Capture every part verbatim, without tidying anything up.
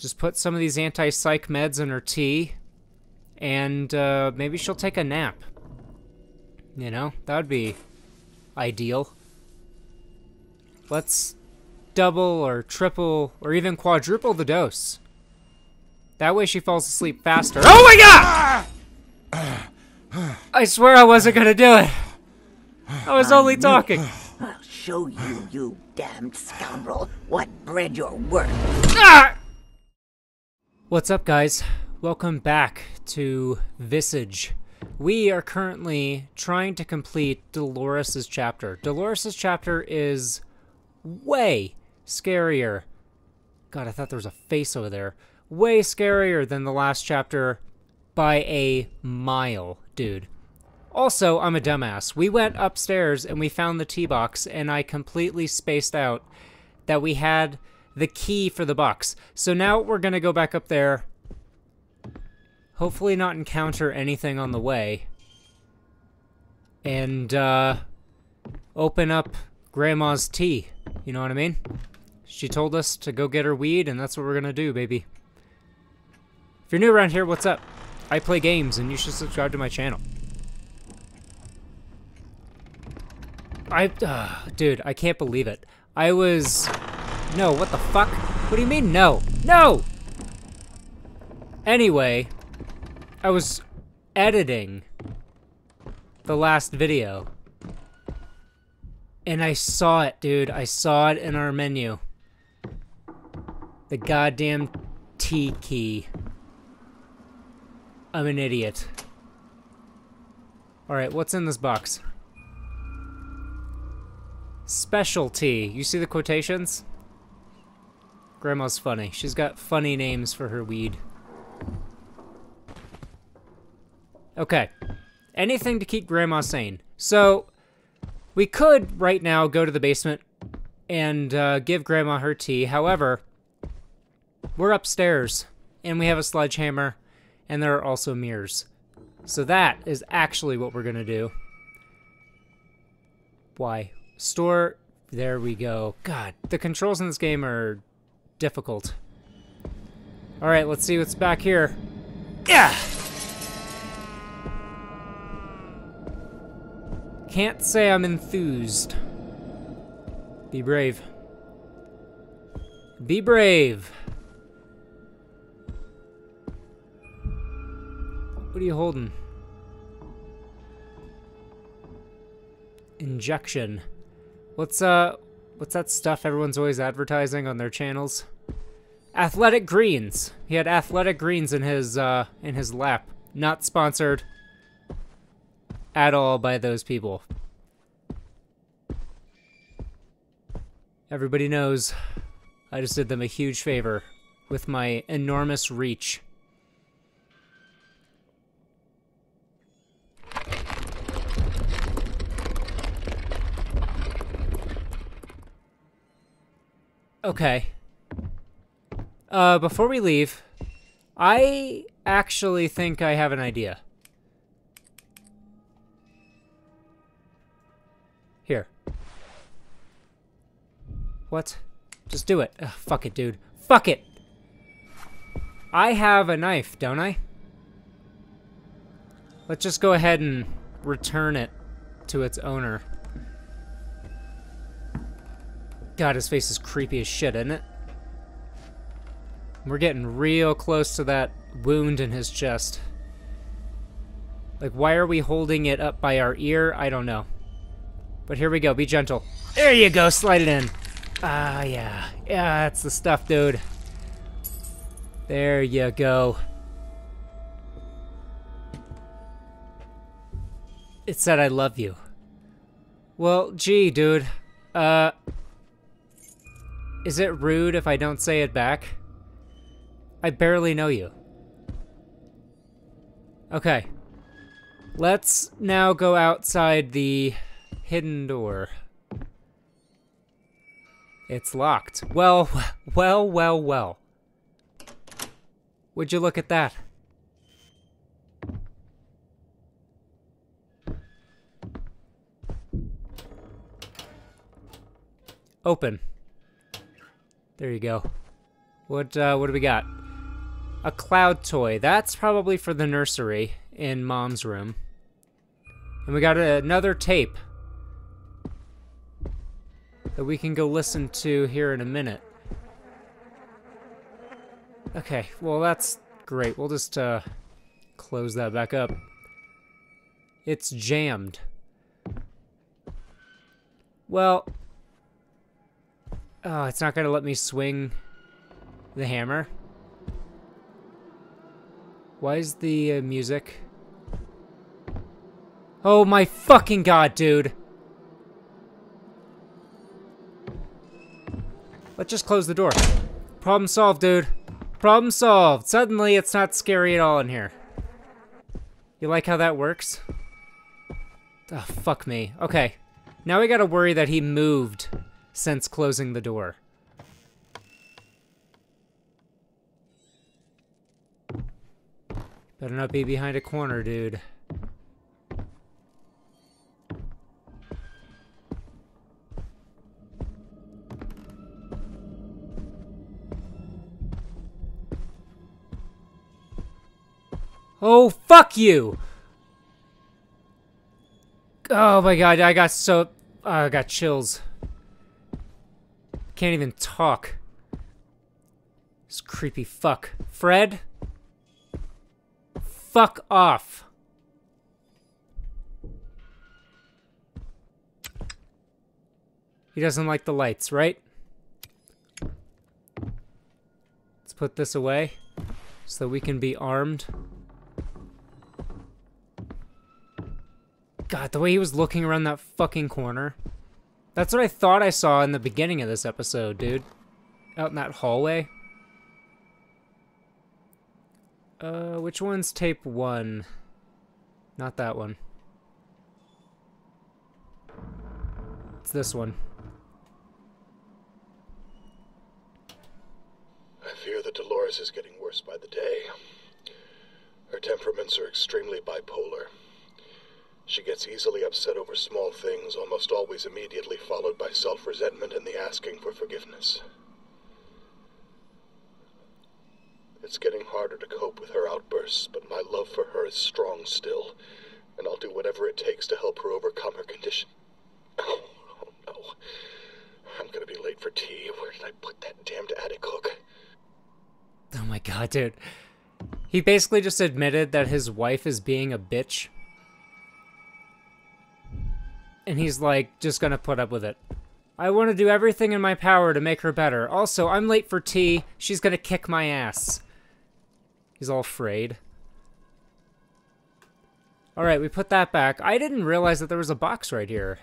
Just put some of these anti-psych meds in her tea, and uh, maybe she'll take a nap. You know, that would be ideal. Let's double or triple or even quadruple the dose. That way she falls asleep faster. Oh my god! I swear I wasn't gonna do it. I was only talking. I'll show you, you damned scoundrel, what bread you're worth. Ah! What's up, guys? Welcome back to Visage. We are currently trying to complete Dolores' chapter. Dolores' chapter is way scarier. God, I thought there was a face over there. Way scarier than the last chapter by a mile, dude. Also, I'm a dumbass. We went upstairs and we found the tea box, and I completely spaced out that we had the key for the box. So now we're gonna go back up there. Hopefully not encounter anything on the way. And, uh, open up Grandma's tea. You know what I mean? She told us to go get her weed, and that's what we're gonna do, baby. If you're new around here, what's up? I play games, and you should subscribe to my channel. I, uh, dude, I can't believe it. I was, no, what the fuck? What do you mean, no? No! Anyway, I was editing the last video, and I saw it, dude. I saw it in our menu. The goddamn T key. I'm an idiot. Alright, what's in this box? Specialty. You see the quotations? Grandma's funny. She's got funny names for her weed. Okay. Anything to keep Grandma sane. So, we could right now go to the basement and uh, give Grandma her tea. However, we're upstairs and we have a sledgehammer and there are also mirrors. So that is actually what we're gonna do. Why? Store, there we go. God, the controls in this game are difficult. Alright, let's see what's back here. Yeah! Can't say I'm enthused. Be brave. Be brave! What are you holding? Injection. What's, uh, what's that stuff everyone's always advertising on their channels? Athletic Greens. He had Athletic Greens in his, uh, in his lap. Not sponsored at all by those people. Everybody knows I just did them a huge favor with my enormous reach. Okay. Uh, before we leave, I actually think I have an idea. Here. What? Just do it. Ugh, fuck it, dude. Fuck it! I have a knife, don't I? Let's just go ahead and return it to its owner. God, his face is creepy as shit, isn't it? We're getting real close to that wound in his chest. Like, why are we holding it up by our ear? I don't know. But here we go. Be gentle. There you go. Slide it in. Ah, yeah. Yeah, that's the stuff, dude. There you go. It said, I love you. Well, gee, dude. Uh... Is it rude if I don't say it back? I barely know you. Okay. Let's now go outside the hidden door. It's locked. Well, well, well, well. Would you look at that? Open. There you go. What, uh, what do we got? A cloud toy. That's probably for the nursery in Mom's room. And we got another tape that we can go listen to here in a minute. Okay, well that's great. We'll just uh, close that back up. It's jammed. Well, oh, it's not gonna let me swing the hammer. Why is the uh, music? Oh my fucking god, dude. Let's just close the door. Problem solved, dude. Problem solved. Suddenly it's not scary at all in here. You like how that works? Oh, fuck me. Okay. Now we gotta worry that he moved since closing the door. Better not be behind a corner, dude. Oh, fuck you! Oh my god, I got so... Oh, I got chills. Can't even talk. This creepy fuck. Fred? Fuck off. He doesn't like the lights, right? Let's put this away so we can be armed. God, the way he was looking around that fucking corner. That's what I thought I saw in the beginning of this episode, dude. Out in that hallway. Uh, which one's tape one? Not that one. It's this one. I fear that Dolores is getting worse by the day. Her temperaments are extremely bipolar. She gets easily upset over small things, almost always immediately followed by self-resentment and the asking for forgiveness. It's getting harder to cope with her outbursts, but my love for her is strong still, and I'll do whatever it takes to help her overcome her condition. Oh, oh no. I'm gonna be late for tea. Where did I put that damned attic hook? Oh my god, dude. He basically just admitted that his wife is being a bitch. And he's like, just gonna put up with it. I want to do everything in my power to make her better. Also, I'm late for tea. She's gonna kick my ass. He's all afraid. Alright, we put that back. I didn't realize that there was a box right here.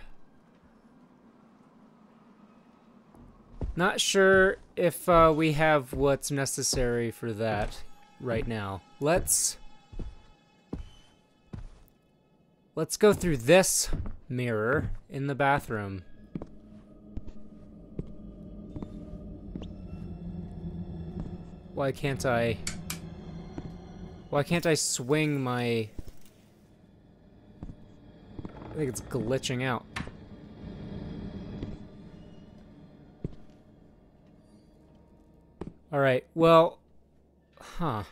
Not sure if uh, we have what's necessary for that right now. Let's... Let's go through this mirror in the bathroom. Why can't I... Why can't I swing my... I think it's glitching out. Alright, well... Huh.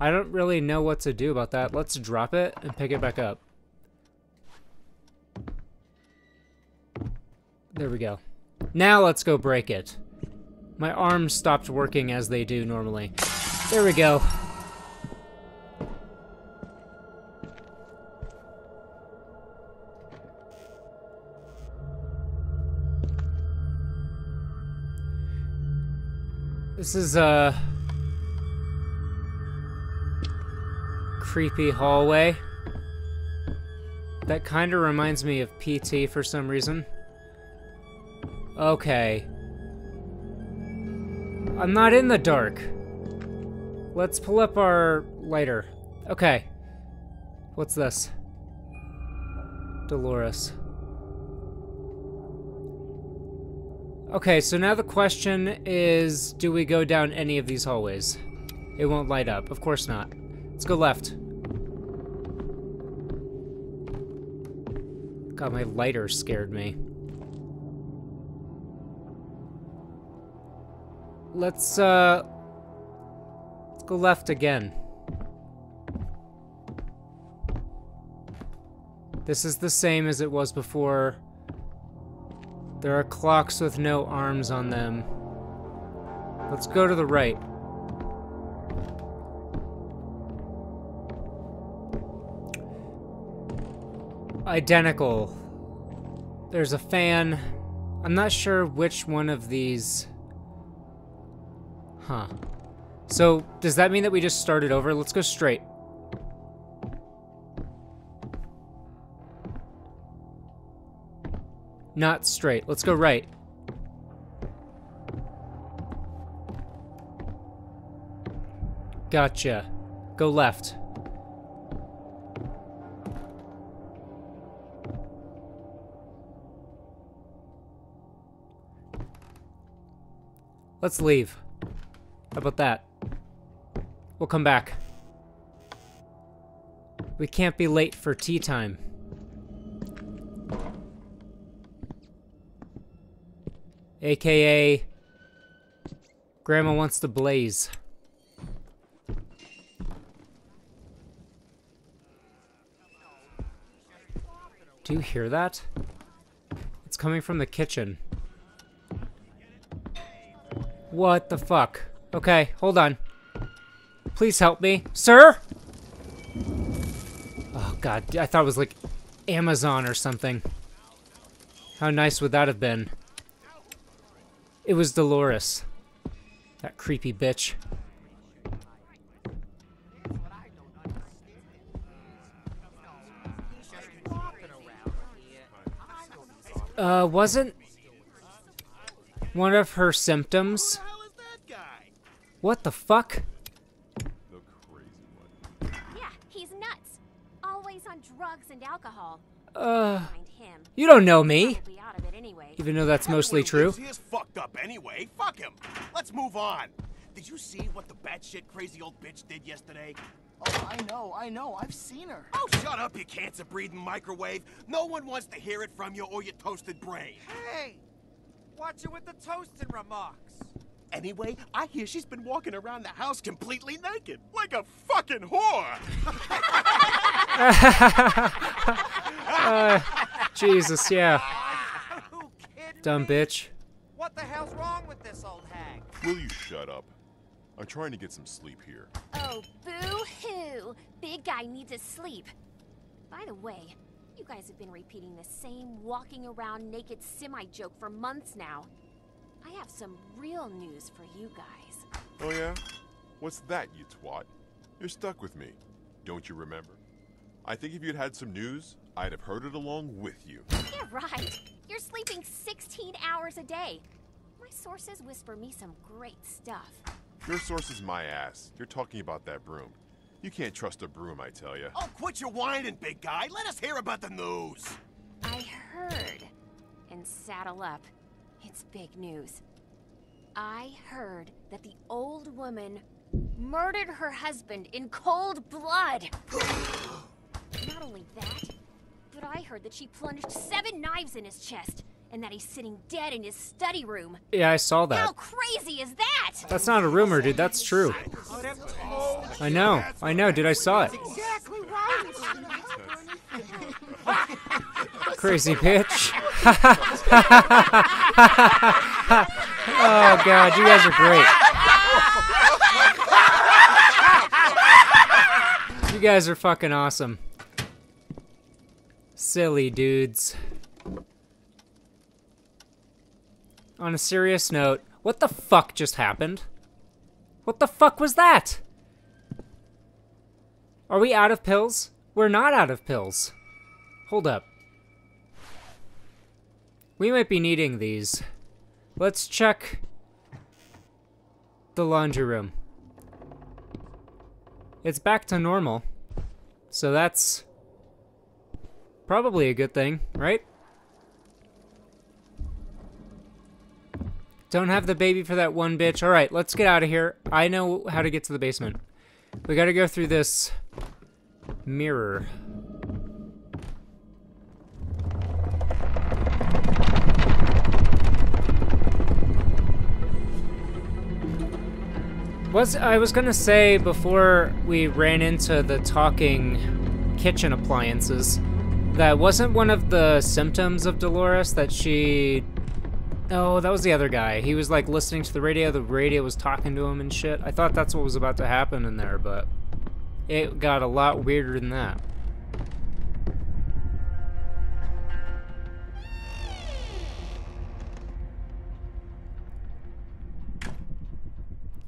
I don't really know what to do about that. Let's drop it and pick it back up. There we go. Now let's go break it. My arms stopped working as they do normally. There we go. This is, uh... creepy hallway. That kind of reminds me of P T for some reason. Okay. I'm not in the dark. Let's pull up our lighter. Okay. What's this? Dolores. Okay, so now the question is, do we go down any of these hallways? It won't light up. Of course not. Let's go left. God, my lighter scared me. Let's, uh... let's go left again. This is the same as it was before. There are clocks with no arms on them. Let's go to the right. Identical. There's a fan. I'm not sure which one of these... Huh. So, does that mean that we just started over? Let's go straight. Not straight. Let's go right. Gotcha. Go left. Let's leave. How about that? We'll come back. We can't be late for tea time. A K A Grandma wants to blaze. Do you hear that? It's coming from the kitchen. What the fuck? Okay, hold on. Please help me. Sir? Oh god, I thought it was like Amazon or something. How nice would that have been? It was Dolores. That creepy bitch. Uh, wasn't one of her symptoms? What the fuck? Yeah, he's nuts. Always on drugs and alcohol. Uh, you don't know me. Even though that's mostly true. He's fucked up anyway. Fuck him. Let's move on. Did you see what the batshit crazy old bitch did yesterday? Oh, I know, I know. I've seen her. Oh, shut up, you cancer-breeding microwave. No one wants to hear it from you or your toasted brain. Hey, watch it with the toasted remarks. Anyway, I hear she's been walking around the house completely naked, like a fucking whore. uh, Jesus, yeah. Dumb bitch. What the hell's wrong with this old hag? Will you shut up? I'm trying to get some sleep here. Oh, boo-hoo. Big guy needs his sleep. By the way, you guys have been repeating the same walking around naked semi-joke for months now. I have some real news for you guys. Oh yeah? What's that, you twat? You're stuck with me. Don't you remember? I think if you'd had some news, I'd have heard it along with you. Yeah, right. You're sleeping sixteen hours a day. My sources whisper me some great stuff. Your source is my ass. You're talking about that broom. You can't trust a broom, I tell you. Oh, quit your whining, big guy. Let us hear about the news. I heard. And saddle up. It's big news. I heard that the old woman murdered her husband in cold blood. Not only that, but I heard that she plunged seven knives in his chest and that he's sitting dead in his study room. Yeah, I saw that. How crazy is that? That's not a rumor, dude. That's true. I know. I know, dude. I saw it. Exactly right. Crazy bitch. Oh god, you guys are great. You guys are fucking awesome. Silly dudes. On a serious note, what the fuck just happened? What the fuck was that? Are we out of pills? We're not out of pills. Hold up. We might be needing these. Let's check the laundry room. It's back to normal. So that's probably a good thing, right? Don't have the baby for that one bitch. All right, let's get out of here. I know how to get to the basement. We gotta go through this mirror. Was I was gonna say before we ran into the talking kitchen appliances, that wasn't one of the symptoms of Dolores that she... Oh, that was the other guy. He was like listening to the radio, the radio was talking to him and shit. I thought that's what was about to happen in there, but it got a lot weirder than that.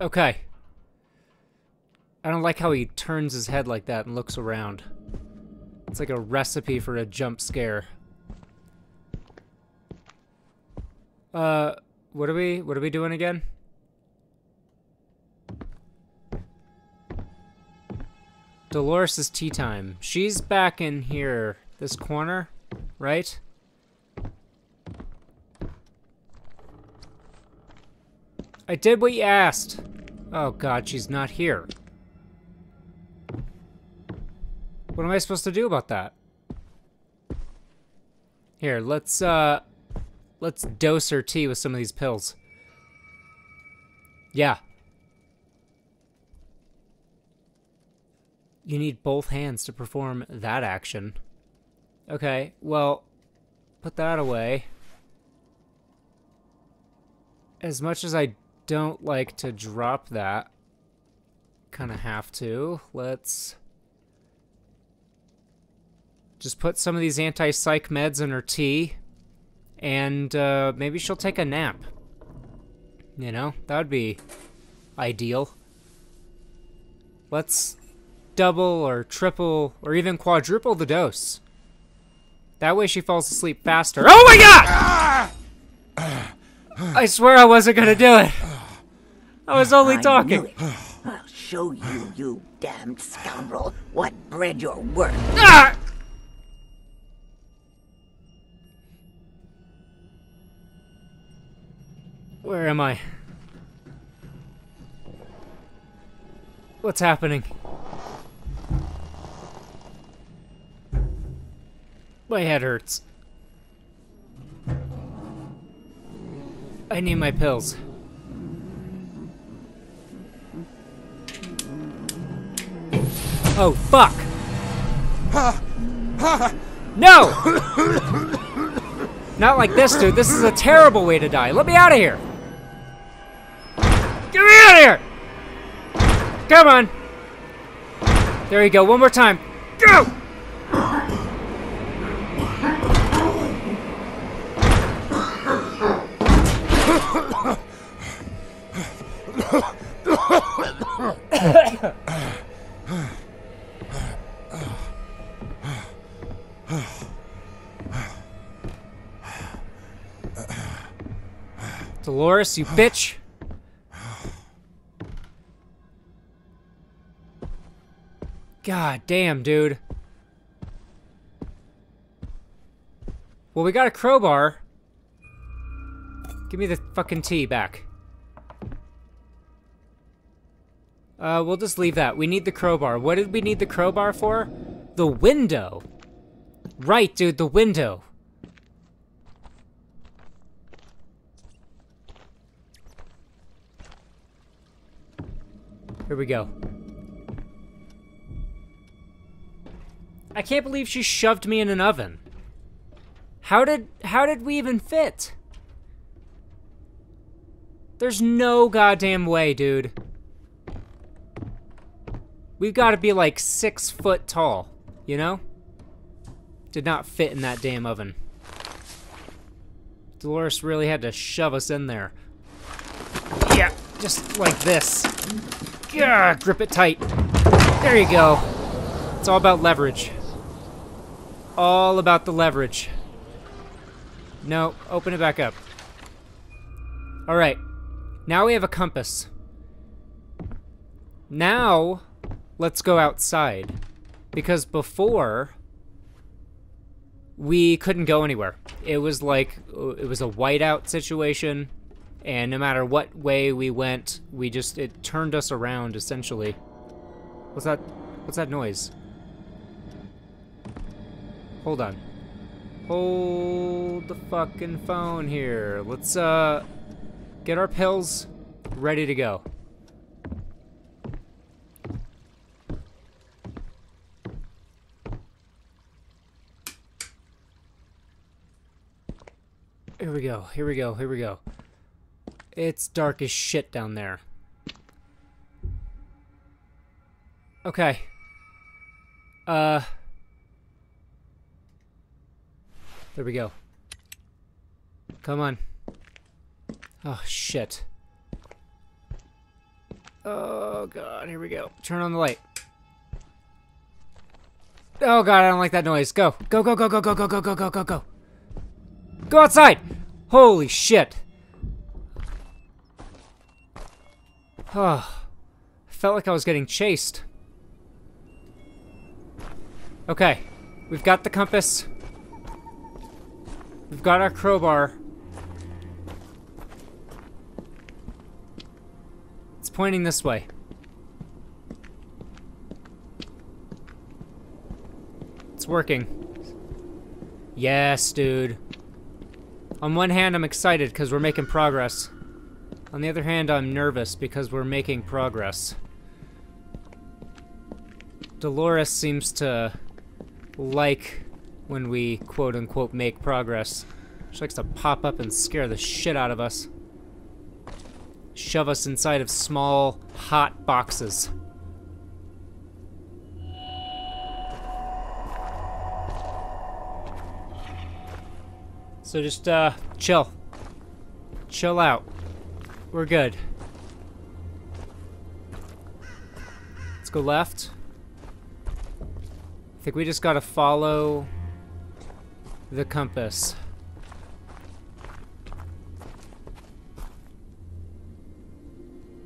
Okay. I don't like how he turns his head like that and looks around. It's like a recipe for a jump scare. Uh, what are we, what are we doing again? Dolores is tea time. She's back in here, this corner, right? I did what you asked. Oh God, she's not here. What am I supposed to do about that? Here, let's, uh... let's dose her tea with some of these pills. Yeah. You need both hands to perform that action. Okay, well, put that away. As much as I don't like to drop that, kind of have to. Let's... just put some of these anti-psych meds in her tea, and uh, maybe she'll take a nap. You know, that would be ideal. Let's double or triple or even quadruple the dose. That way she falls asleep faster. Oh my God! I swear I wasn't gonna do it. I was only talking. I'll show you, you damned scoundrel, what bread you're worth. Ah! Where am I? What's happening? My head hurts. I need my pills. Oh, fuck! No! Not like this, dude. This is a terrible way to die. Let me out of here! Get me out of here! Come on! There you go, one more time. Go! Dolores, you bitch! God damn, dude. Well, we got a crowbar. Give me the fucking tea back. Uh, we'll just leave that. We need the crowbar. What did we need the crowbar for? The window. Right, dude, the window. Here we go. I can't believe she shoved me in an oven. How did how did we even fit? There's no goddamn way, dude. We've got to be like six foot tall, you know? Did not fit in that damn oven. Dolores really had to shove us in there. Yeah, just like this. Yeah, grip it tight. There you go. It's all about leverage. All about the leverage. No, open it back up. All right, now we have a compass. Now, let's go outside, because before, we couldn't go anywhere. It was like, it was a whiteout situation, and no matter what way we went, we just, it turned us around, essentially. What's that, what's that noise? Hold on. Hold the fucking phone here. Let's, uh... get our pills ready to go. we go, here we go, here we go. It's dark as shit down there. Okay. Uh. There we go. Come on. Oh, shit. Oh, God, here we go. Turn on the light. Oh, God, I don't like that noise. Go. Go, go, go, go, go, go, go, go, go, go, go. Go outside! Holy shit. Oh, I felt like I was getting chased. Okay, we've got the compass. We've got our crowbar. It's pointing this way. It's working. Yes, dude. On one hand, I'm excited because we're making progress. On the other hand, I'm nervous because we're making progress. Dolores seems to like when we quote-unquote make progress. She likes to pop up and scare the shit out of us. Shove us inside of small, hot boxes. So just, uh, chill. Chill out. We're good. Let's go left. I think we just gotta follow the compass.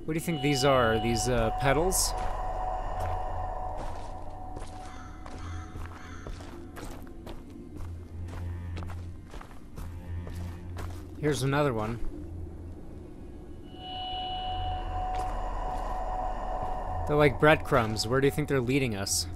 What do you think these are? These, uh, pedals? Here's another one. They're like breadcrumbs. Where do you think they're leading us?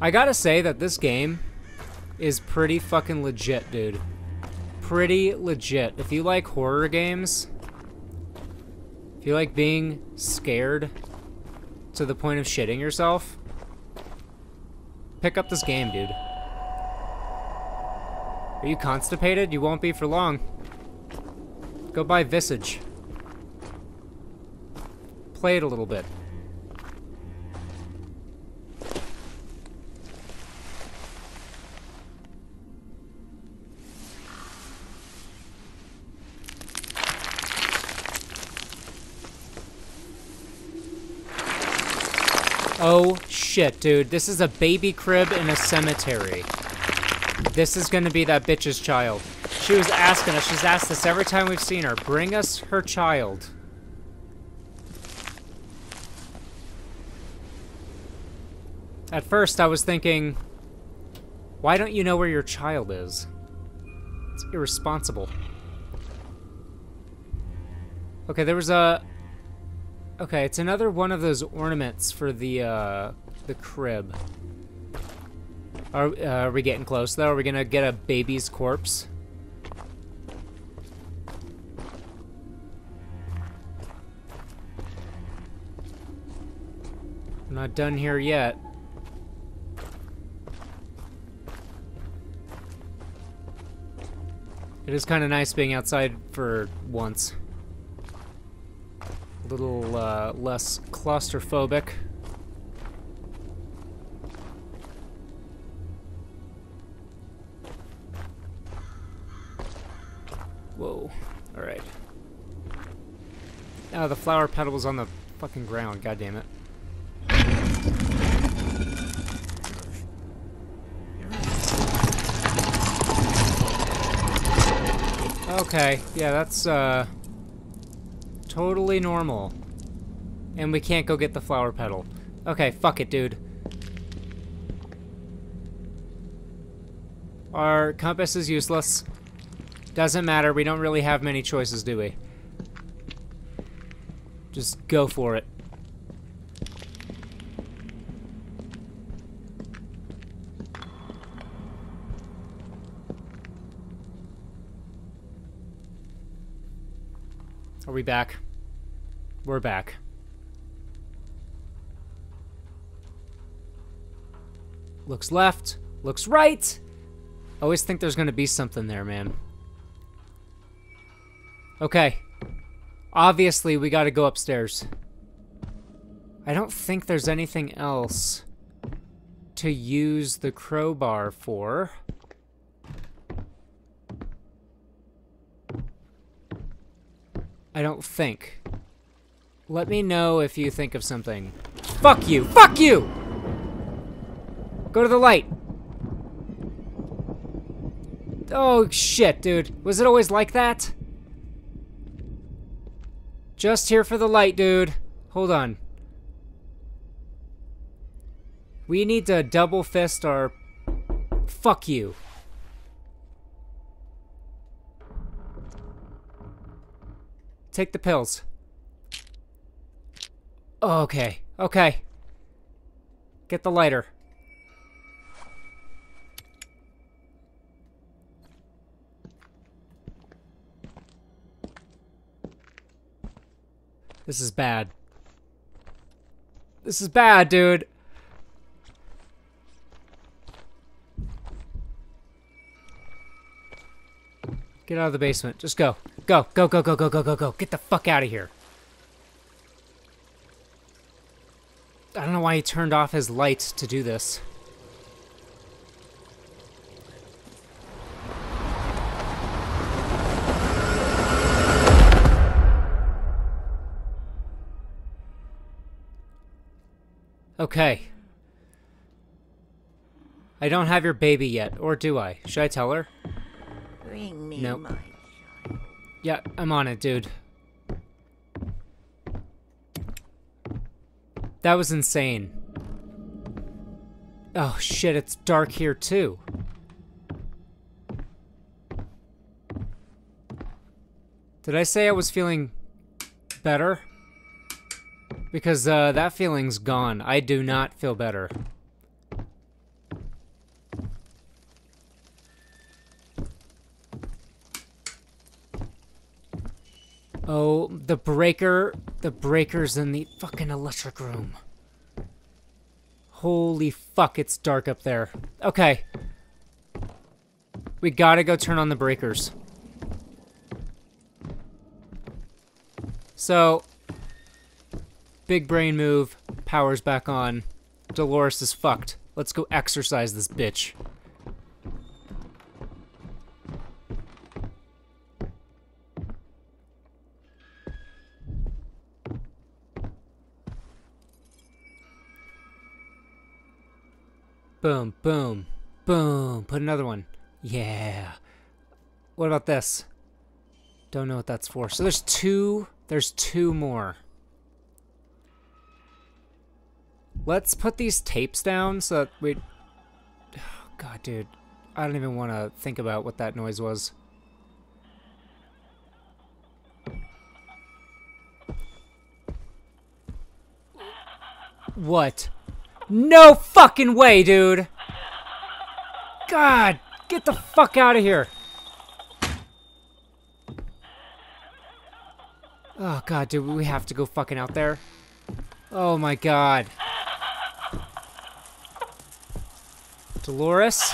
I gotta say that this game is pretty fucking legit, dude. Pretty legit. If you like horror games, if you like being scared to the point of shitting yourself, pick up this game, dude. Are you constipated? You won't be for long. Go buy Visage. Play it a little bit. Oh shit, dude. This is a baby crib in a cemetery. This is gonna be that bitch's child. She was asking us, she's asked this every time we've seen her. Bring us her child. At first I was thinking, why don't you know where your child is? It's irresponsible. Okay, there was a... Okay, it's another one of those ornaments for the, uh, the crib. Are, uh, are we getting close, though? Are we gonna get a baby's corpse? I'm not done here yet. It is kind of nice being outside for once. Little uh, less claustrophobic. Whoa. All right. Oh, the flower petal was on the fucking ground. God damn it. Okay. Yeah, that's uh. totally normal. And we can't go get the flower petal. Okay, fuck it, dude. Our compass is useless. Doesn't matter, we don't really have many choices, do we? Just go for it. Are we back? We're back. Looks left. Looks right. I always think there's going to be something there, man. Okay. Obviously, we got to go upstairs. I don't think there's anything else to use the crowbar for. I don't think. Let me know if you think of something. Fuck you! Fuck you! Go to the light! Oh, shit, dude. Was it always like that? Just here for the light, dude. Hold on. We need to double fist our... Fuck you. Take the pills. Okay. Okay. Get the lighter. This is bad. This is bad, dude. Get out of the basement. Just go. Go, go, go, go, go, go, go, go. Get the fuck out of here. I don't know why he turned off his light to do this. Okay. I don't have your baby yet, or do I? Should I tell her? Bring me nope. my child. Yeah, I'm on it, dude. That was insane. Oh shit, it's dark here too. Did I say I was feeling better? Because uh, that feeling's gone. I do not feel better. Oh, the breaker, the breaker's in the fucking electric room. Holy fuck, it's dark up there. Okay. We gotta go turn on the breakers. So, big brain move, power's back on. Dolores is fucked. Let's go exercise this bitch. Boom, boom, boom. Put another one. Yeah. What about this? Don't know what that's for. So there's two, there's two more. Let's put these tapes down so that we... Oh, God, dude. I don't even want to think about what that noise was. What? No fucking way, dude! God, get the fuck out of here! Oh God, dude, we have to go fucking out there. Oh my God. Dolores?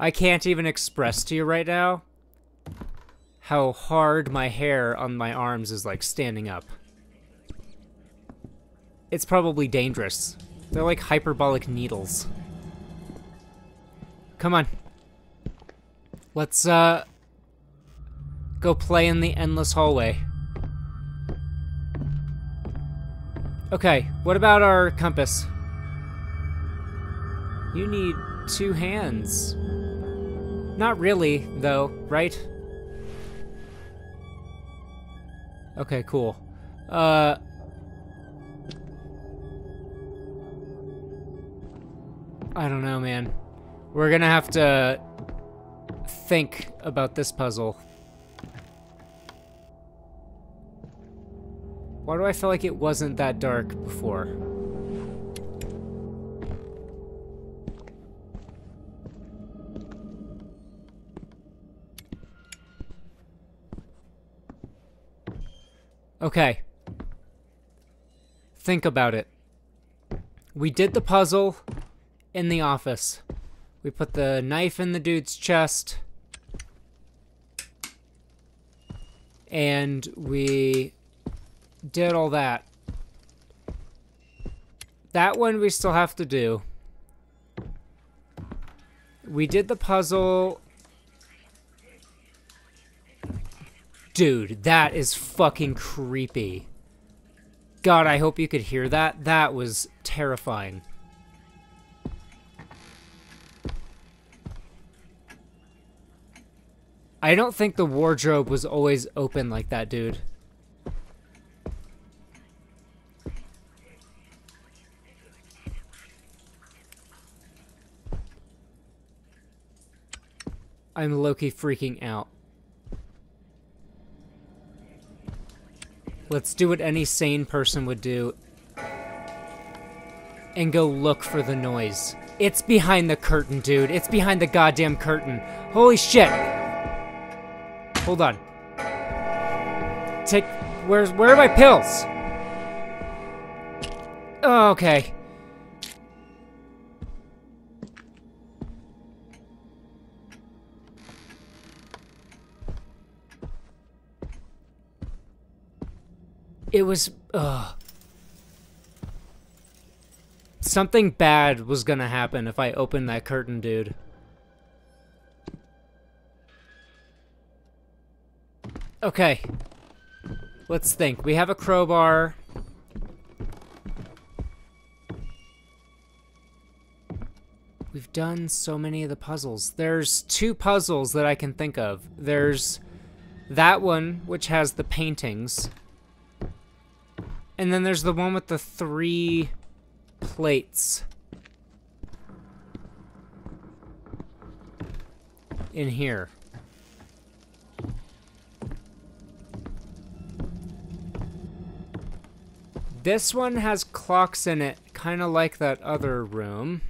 I can't even express to you right now how hard my hair on my arms is, like, standing up. It's probably dangerous. They're like hyperbolic needles. Come on. Let's, uh... go play in the endless hallway. Okay, what about our compass? You need two hands. Not really, though, right? Okay, cool. Uh... I don't know, man. We're gonna have to think about this puzzle. Why do I feel like it wasn't that dark before? Okay. Think about it. We did the puzzle in the office. We put the knife in the dude's chest. And we did all that. That one we still have to do. We did the puzzle. Dude, that is fucking creepy. God, I hope you could hear that. That was terrifying. I don't think the wardrobe was always open like that, dude. I'm low-key freaking out. Let's do what any sane person would do and go look for the noise. It's behind the curtain, dude. It's behind the goddamn curtain. Holy shit. Hold on. Take, where's, where are my pills? Oh, okay. It was, ugh. Something bad was gonna happen if I opened that curtain, dude. Okay. Let's think. We have a crowbar. We've done so many of the puzzles. There's two puzzles that I can think of. There's that one, which has the paintings. And then there's the one with the three plates in here. This one has clocks in it, kind of like that other room.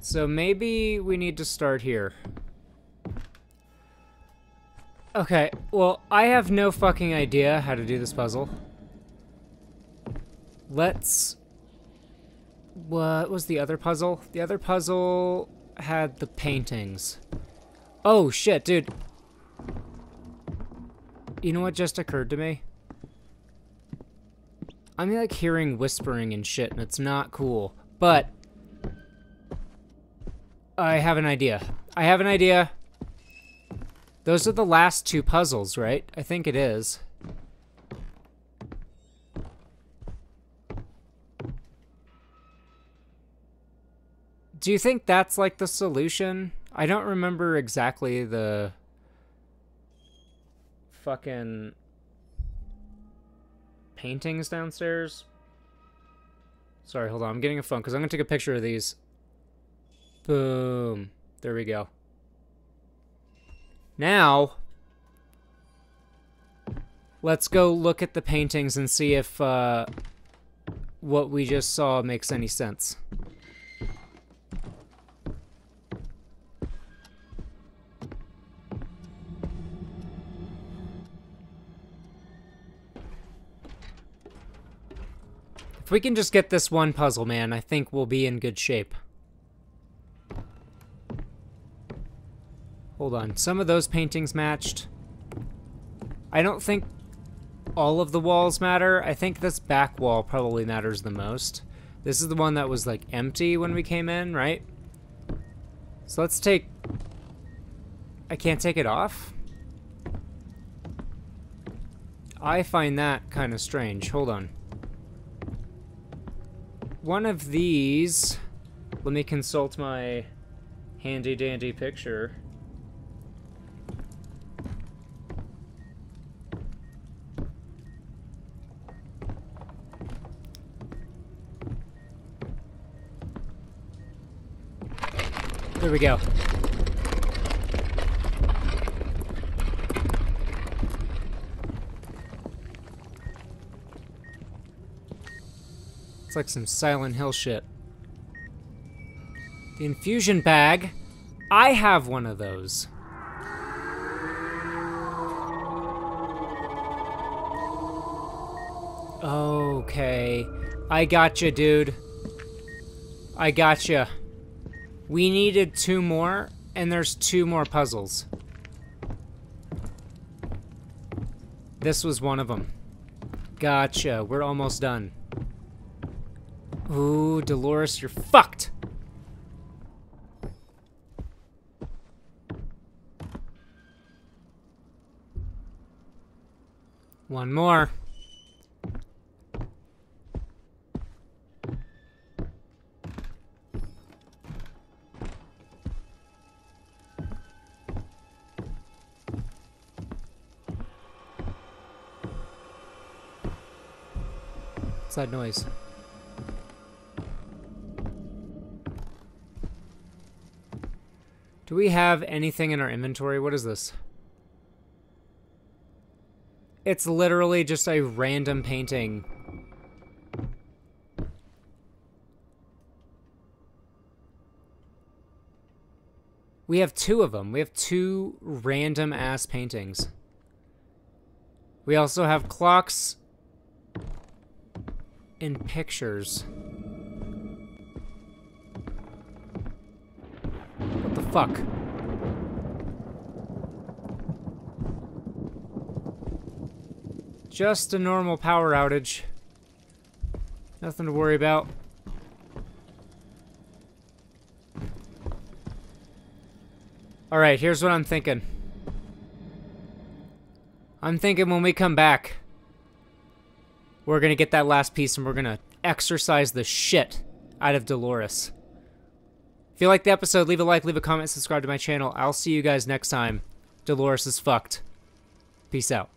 So maybe we need to start here. Okay, well, I have no fucking idea how to do this puzzle. Let's... What was the other puzzle? The other puzzle had the paintings. Oh, shit, dude. You know what just occurred to me? I'm, like, hearing whispering and shit, and it's not cool. But... I have an idea. I have an idea. Those are the last two puzzles, right? I think it is. Do you think that's, like, the solution? I don't remember exactly the fucking paintings downstairs. Sorry, hold on. I'm getting a phone, because I'm going to take a picture of these. Boom. There we go. Now, let's go look at the paintings and see if uh, what we just saw makes any sense. If we can just get this one puzzle, man, I think we'll be in good shape. Hold on. Some of those paintings matched. I don't think all of the walls matter. I think this back wall probably matters the most. This is the one that was, like, empty when we came in, right? So let's take... I can't take it off? I find that kind of strange. Hold on. One of these, let me consult my handy dandy picture. There we go. Like some Silent Hill shit. The infusion bag. I have one of those. Okay. I gotcha, dude. I gotcha. We needed two more, and there's two more puzzles. This was one of them. Gotcha. We're almost done. Ooh, Dolores, you're fucked! One more. What's that noise? Do we have anything in our inventory? What is this? It's literally just a random painting. We have two of them. We have two random ass paintings. We also have clocks and pictures. What the fuck? Just a normal power outage. Nothing to worry about. Alright, here's what I'm thinking. I'm thinking when we come back, we're gonna get that last piece and we're gonna exercise the shit out of Dolores. If you liked the episode, leave a like, leave a comment, subscribe to my channel. I'll see you guys next time. Dolores is fucked. Peace out.